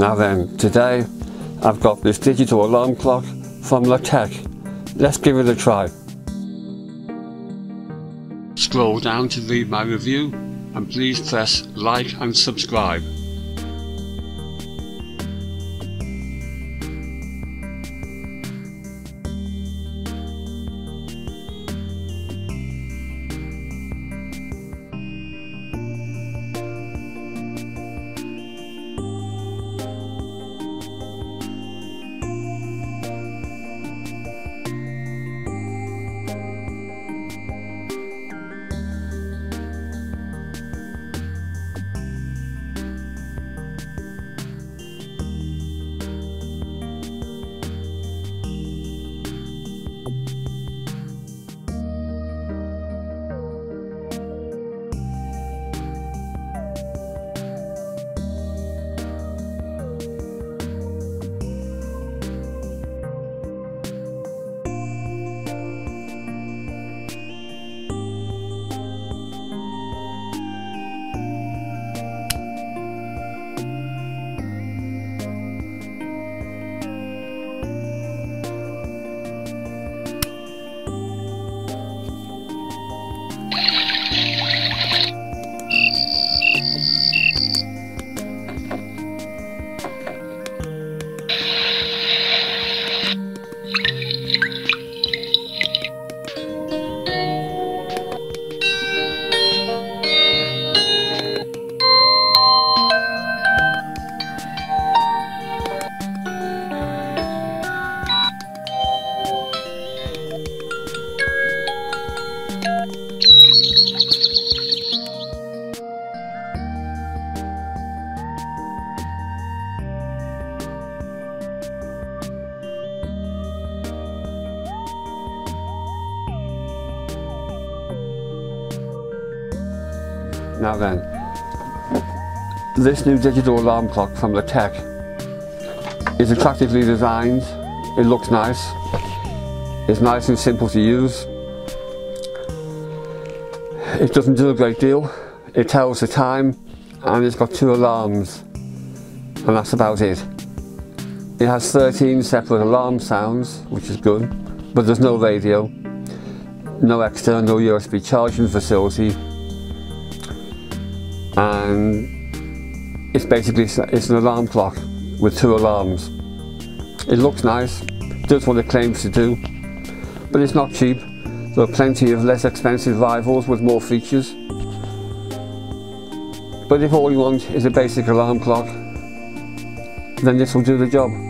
Now then, today I've got this digital alarm clock from LATEC. Let's give it a try. Scroll down to read my review and please press like and subscribe. Now then, this new digital alarm clock from LATEC is attractively designed, it looks nice, it's nice and simple to use, it doesn't do a great deal, it tells the time and it's got 2 alarms and that's about it. It has 13 separate alarm sounds, which is good, but there's no radio, no external USB charging facility, and it's basically an alarm clock with 2 alarms. It looks nice, does what it claims to do, but it's not cheap. There are plenty of less expensive rivals with more features. But if all you want is a basic alarm clock, then this will do the job.